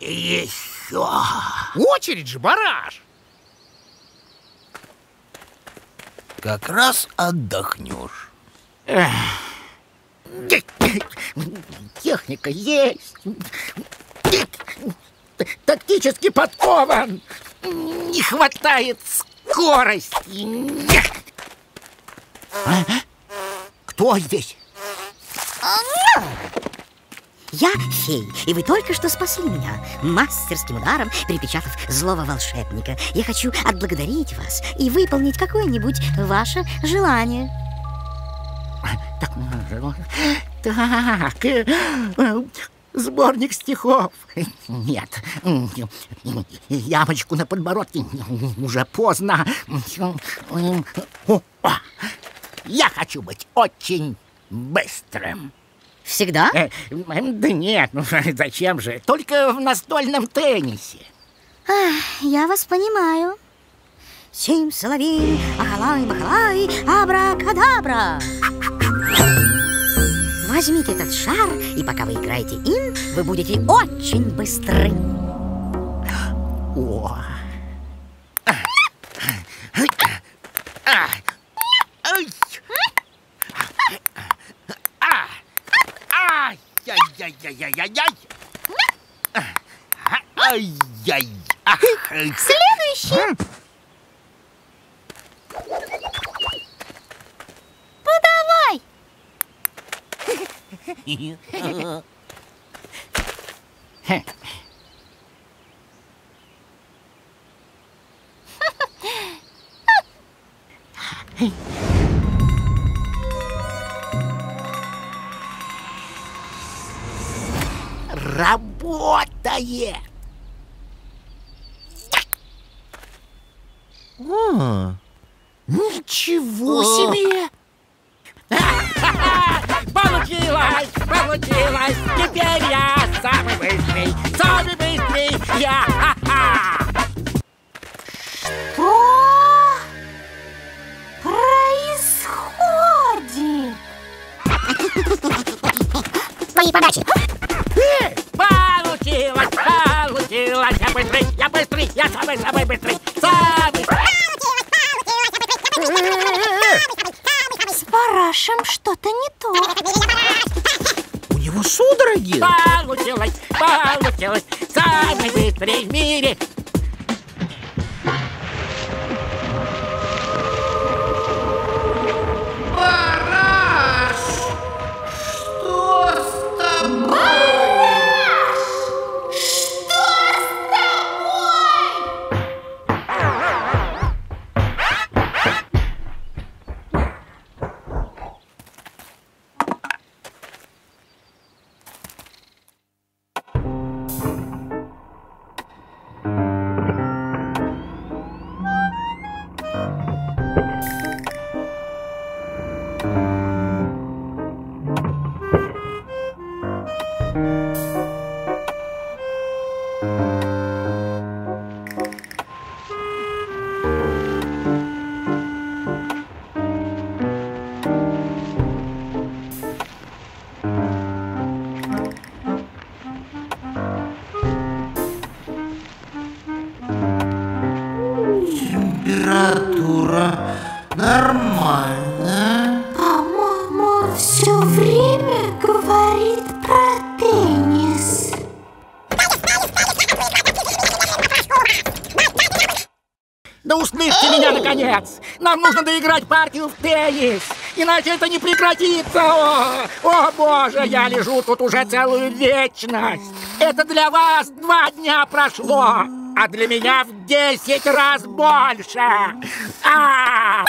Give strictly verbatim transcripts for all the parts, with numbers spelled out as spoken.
Еще. Очередь же, Бараш. Как раз отдохнешь. Техника есть. Тактически подкован. Не хватает скорости. А? Кто здесь? Я фей, и вы только что спасли меня мастерским ударом, припечатав злого волшебника. Я хочу отблагодарить вас и выполнить какое-нибудь ваше желание. Так, так, сборник стихов. Нет, ямочку на подбородке уже поздно. Я хочу быть очень быстрым. Всегда? Э, да нет, ну зачем же? Только в настольном теннисе. Ах, я вас понимаю. Сим-соловей, ахалай-бахалай, абракадабра. Возьмите этот шар, и пока вы играете им, вы будете очень быстры. О. Следующий. Подавай. Работает! О, ничего себе! Получилось! Получилось! Теперь я самый быстрый! Самый быстрый! Я! Ха-ха! Что происходит? С моей подачи! Получилось, получилось, я быстрый, я быстрый, я самый, самый быстрый, самый. С Барашем что-то не то. У него судороги. Получилось, получилось, самый быстрый в мире. Нам нужно доиграть партию в теннис, иначе это не прекратится. О, о боже, я лежу тут уже целую вечность. Это для вас два дня прошло, а для меня в десять раз больше. А-а-а.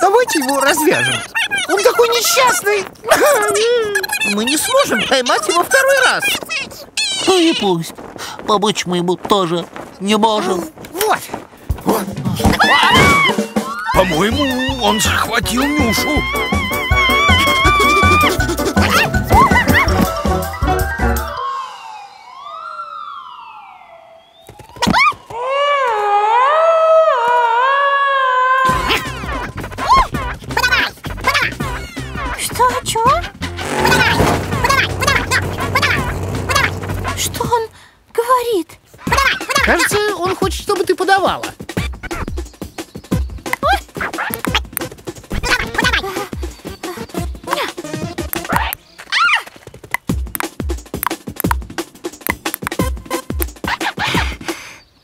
Давайте его развяжем. Он такой несчастный. мы не сможем поймать его второй раз. Ну и пусть. Помочь мы ему тоже не можем. Вот. Вот. По-моему, он захватил Нюшу.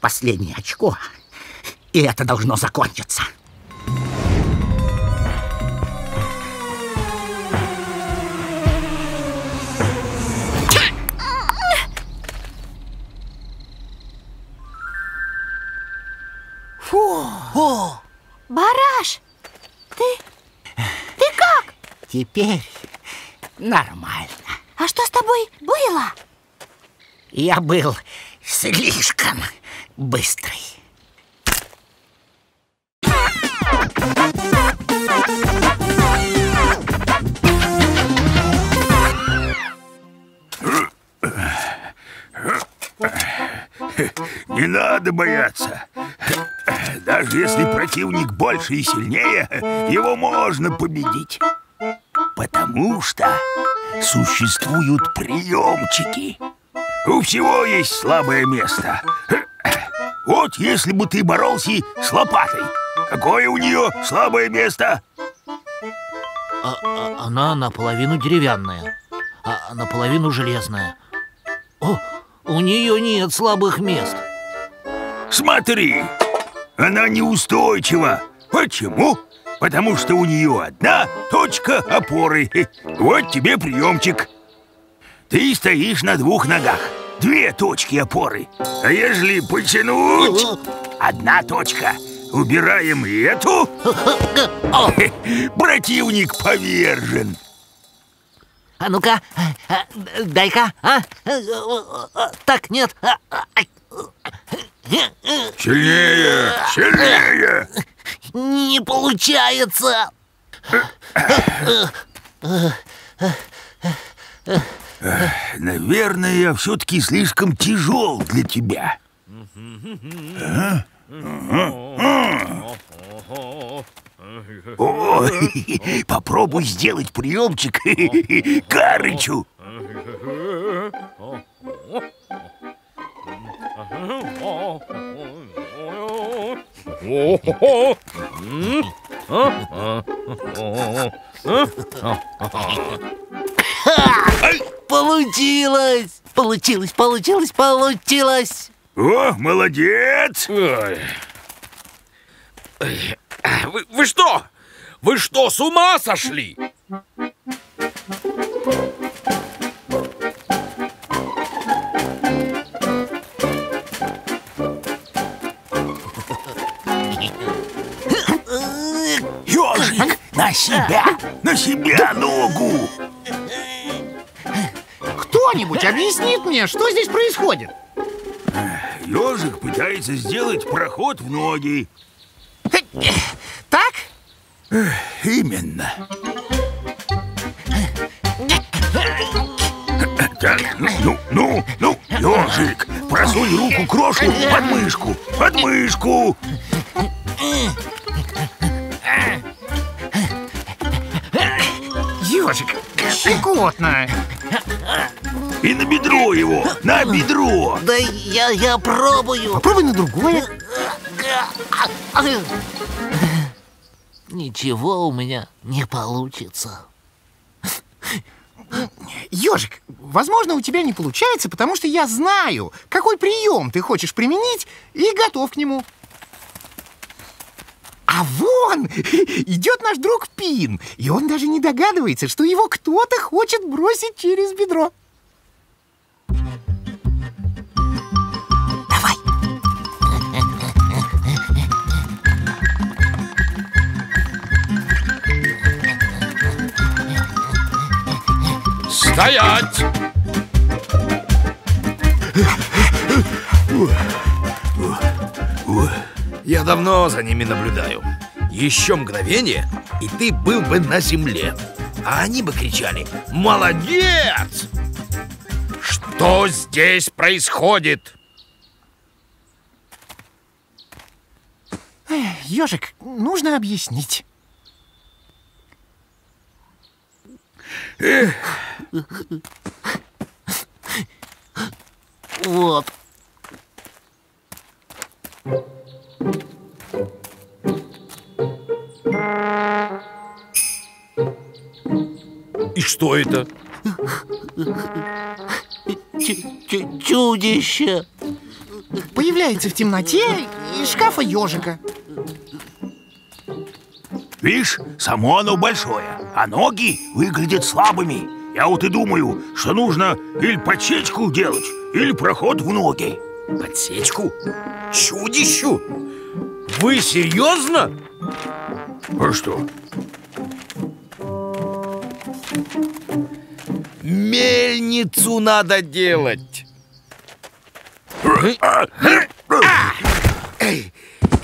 Последнее очко, и это должно закончиться. Фу. О! Бараш, ты, ты как? Теперь нормально. А что с тобой было? Я был слишком быстрый. Не надо бояться. Даже если противник больше и сильнее, его можно победить. Потому что существуют приемчики. У всего есть слабое место. Вот если бы ты боролся с лопатой. Какое у нее слабое место? А, а, она наполовину деревянная, а наполовину железная. О, у нее нет слабых мест. Смотри, она неустойчива. Почему? Потому что у нее одна точка опоры. Вот тебе приемчик. Ты стоишь на двух ногах. Две точки опоры. А если потянуть... Одна точка. Убираем эту. Противник повержен. А ну-ка, дай-ка. А? Так, нет. Сильнее, сильнее. Не получается. Наверное, я все-таки слишком тяжел для тебя. А? А? А? Ой, попробуй сделать приемчик Карычу. Получилось! Получилось, получилось, получилось! О, молодец! Ой. Вы, вы что? Вы что, с ума сошли? Ёжик, на себя! На себя ногу! Кто-нибудь объяснит мне, что здесь происходит? Ёжик пытается сделать проход в ноги. Так? Именно. Так, ну, ну, ну, Ёжик, просунь руку Крошу под мышку, под мышку. Ёжик, щекотно. И на бедро его, на бедро. Да я, я пробую. Попробуй на другое. Ничего у меня не получится. Ёжик, возможно, у тебя не получается, потому что я знаю, какой прием ты хочешь применить, и готов к нему. А вон идет наш друг Пин, и он даже не догадывается, что его кто-то хочет бросить через бедро. Давай. Стой! Стоять! Я давно за ними наблюдаю. Еще мгновение, и ты был бы на земле. А они бы кричали: молодец! Что здесь происходит? Ежик, нужно объяснить. Эх. Вот. И что это? Чудище. Появляется в темноте из шкафа ежика. Видишь, само оно большое, а ноги выглядят слабыми. Я вот и думаю, что нужно или подсечку делать, или проход в ноги. Подсечку? Чудищу? Вы серьезно? А что? Мельницу надо делать.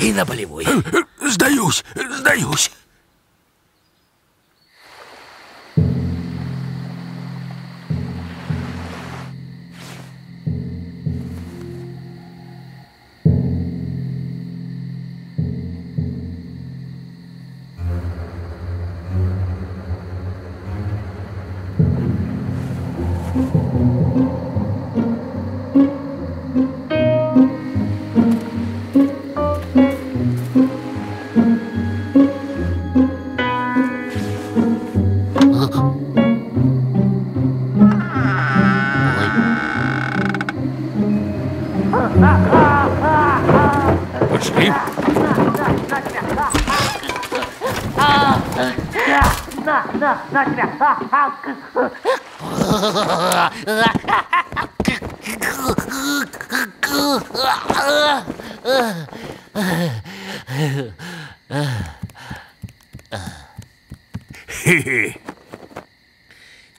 И на болевой. Сдаюсь, сдаюсь.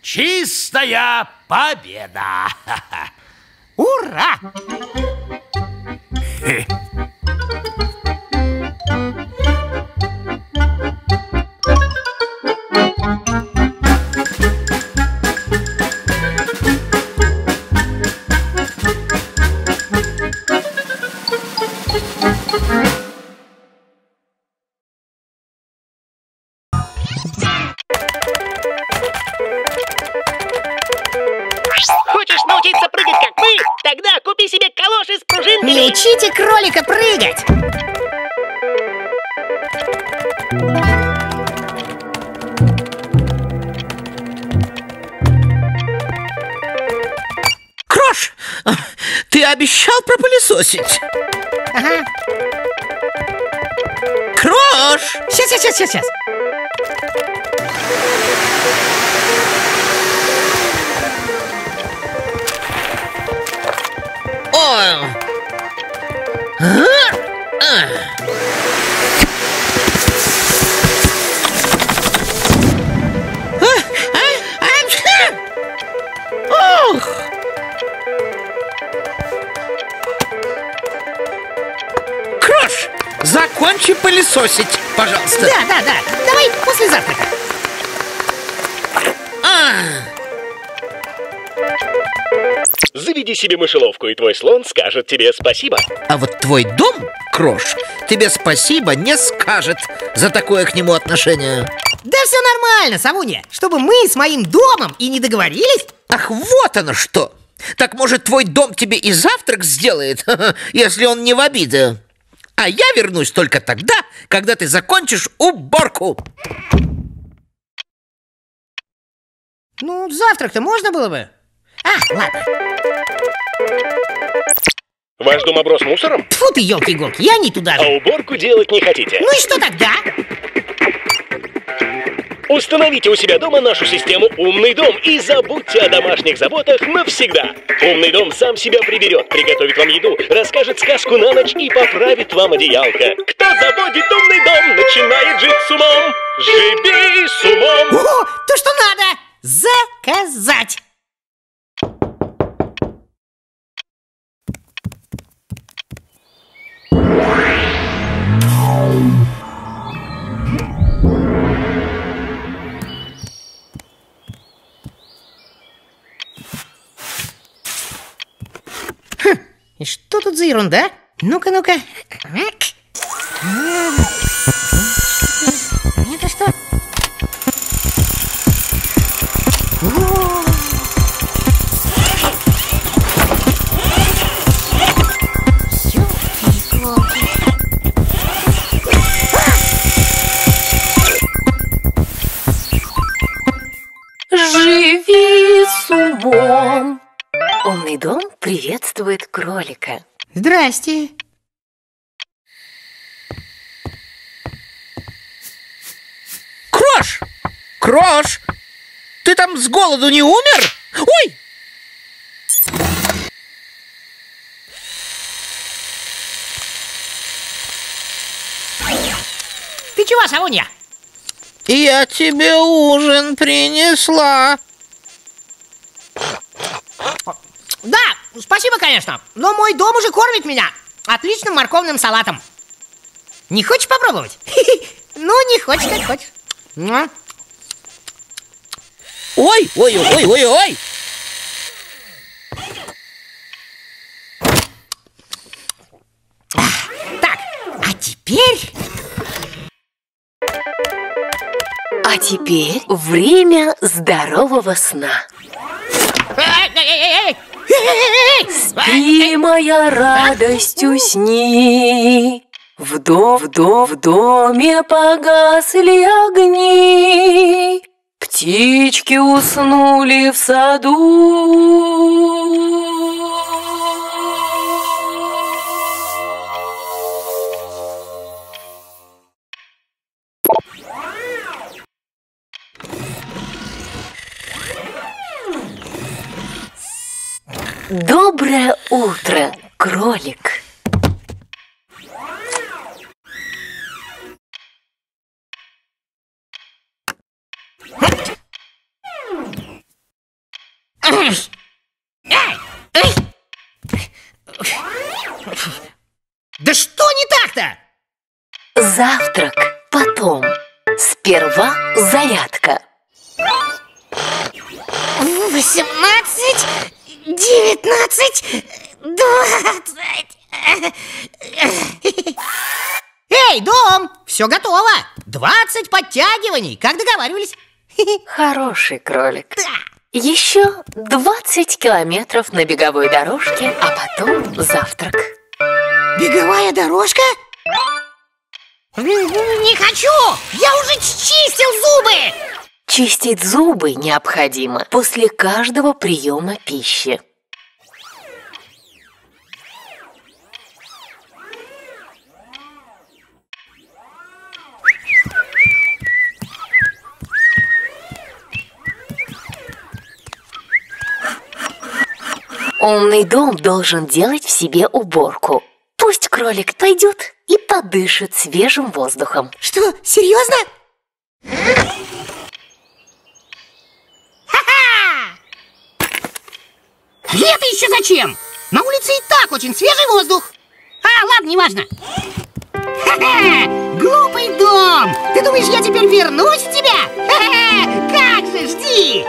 Чистая победа! Ура! Учите кролика прыгать! Крош, ты обещал пропылесосить? Ага. Крош! Сейчас, сейчас, сейчас, сейчас. Ой! Крош, закончи пылесосить, пожалуйста. Да, да, да. Давай после завтрака. Заведи себе мышеловку, и твой слон скажет тебе спасибо. А вот твой дом, Крош, тебе спасибо не скажет за такое к нему отношение. Да все нормально, Совунья. Чтобы мы с моим домом и не договорились. Ах, вот оно что. Так может твой дом тебе и завтрак сделает, если он не в обиде. А я вернусь только тогда, когда ты закончишь уборку. Ну, завтрак-то можно было бы. А, ладно. Ваш дом оброс мусором? Тьфу ты, елки-иголки, я не туда же. А уборку делать не хотите? Ну и что тогда? Установите у себя дома нашу систему «Умный дом» и забудьте о домашних заботах навсегда. «Умный дом» сам себя приберет, приготовит вам еду, расскажет сказку на ночь и поправит вам одеялко. Кто заводит «Умный дом», начинает жить с умом. Живи с умом. О, то, что надо. Заказать. Хм, и что тут за ерунда? Ну-ка, ну-ка. Это что? Живи с умом. Умный дом приветствует кролика. Здрасте. Крош! Крош! Ты там с голоду не умер? Ой! Ты чего, Совунья? Я тебе ужин принесла. Да, спасибо, конечно. Но мой дом уже кормит меня отличным морковным салатом. Не хочешь попробовать? Ну, не хочешь, как хочешь. Ой, ой, ой, ой, ой. Так, а теперь... А теперь время здорового сна. Спи, моя радость, усни. В доме погасли огни. Птички уснули в саду. Доброе утро, кролик. Да что не так-то? Завтрак потом. Сперва зарядка. Восемнадцать... Девятнадцать, двадцать. Эй, дом, все готово. Двадцать подтягиваний, как договаривались. Хороший кролик. Да. Еще двадцать километров на беговой дорожке, а потом завтрак. Беговая дорожка? Не хочу, я уже чистил зубы. Чистить зубы необходимо после каждого приема пищи. Умный дом должен делать в себе уборку. Пусть кролик пойдет и подышит свежим воздухом. Что, серьезно? Это еще зачем? На улице и так очень свежий воздух. А, ладно, неважно. Ха-ха! Глупый дом! Ты думаешь, я теперь вернусь в тебя? Ха-ха! Как же, жди!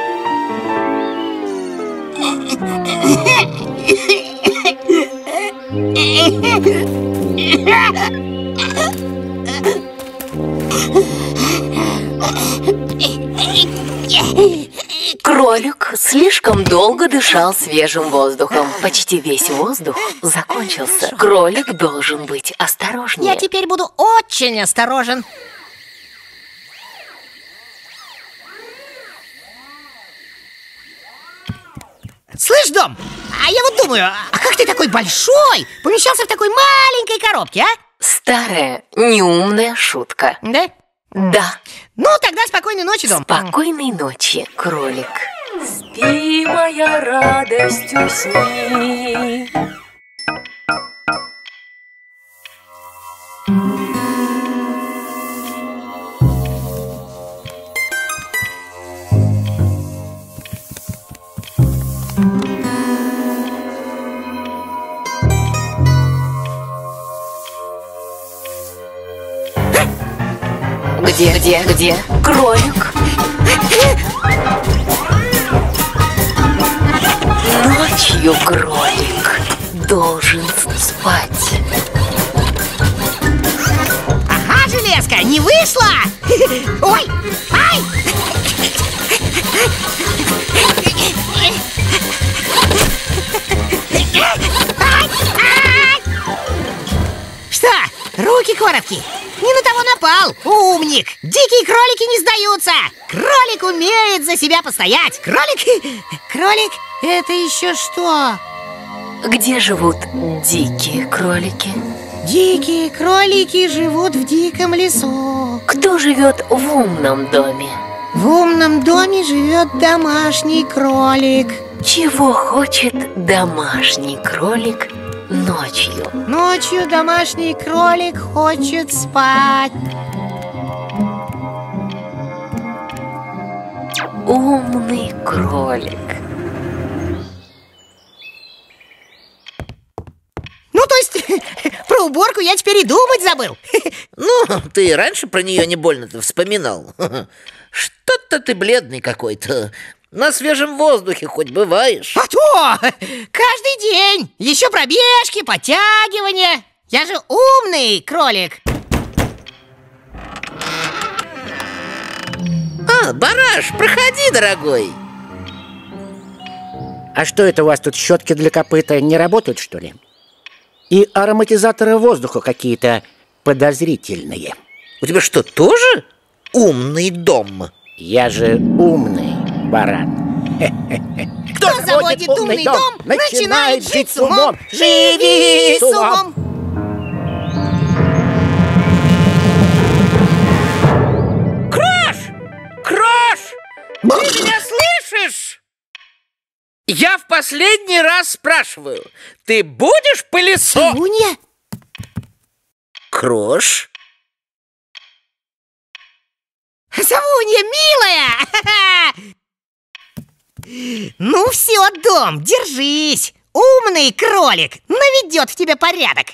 Кролик слишком долго дышал свежим воздухом. Почти весь воздух закончился. Кролик должен быть осторожнее. Я теперь буду очень осторожен. Слышь, дом, а я вот думаю, а как ты такой большой помещался в такой маленькой коробке, а? Старая неумная шутка. Да? Да. Ну, тогда спокойной ночи, дом. Спокойной ночи, кролик. Спи, моя радость, усни. Где, где, где кролик? Ночью кролик должен спать. Ага, железка, не вышла? Ой, ай! Что, руки короткие? Не на того напал, умник! Дикие кролики не сдаются! Кролик умеет за себя постоять! Кролик... Кролик... Это еще что? Где живут дикие кролики? Дикие кролики живут в диком лесу. Кто живет в умном доме? В умном доме живет домашний кролик. Чего хочет домашний кролик ночью? Ночью домашний кролик хочет спать. Умный кролик. Ну, то есть, про уборку я теперь и думать забыл. Ну, ты раньше про нее не больно-то вспоминал. Что-то ты бледный какой-то. На свежем воздухе хоть бываешь? А то! Каждый день! Еще пробежки, подтягивания. Я же умный кролик. А, Бараш, проходи, дорогой. А что это у вас тут щетки для копыта не работают, что ли? И ароматизаторы воздуха какие-то подозрительные. У тебя что, тоже умный дом? Я же умный баран. Кто заводит умный дом, дом начинает жить с умом. Живи с умом. Крош! Крош! Бр. Ты меня слышишь? Я в последний раз спрашиваю, ты будешь пылесосом? Совунья? Крош? Совунья, милая! Ну все, дом, держись! Умный кролик наведет в тебе порядок!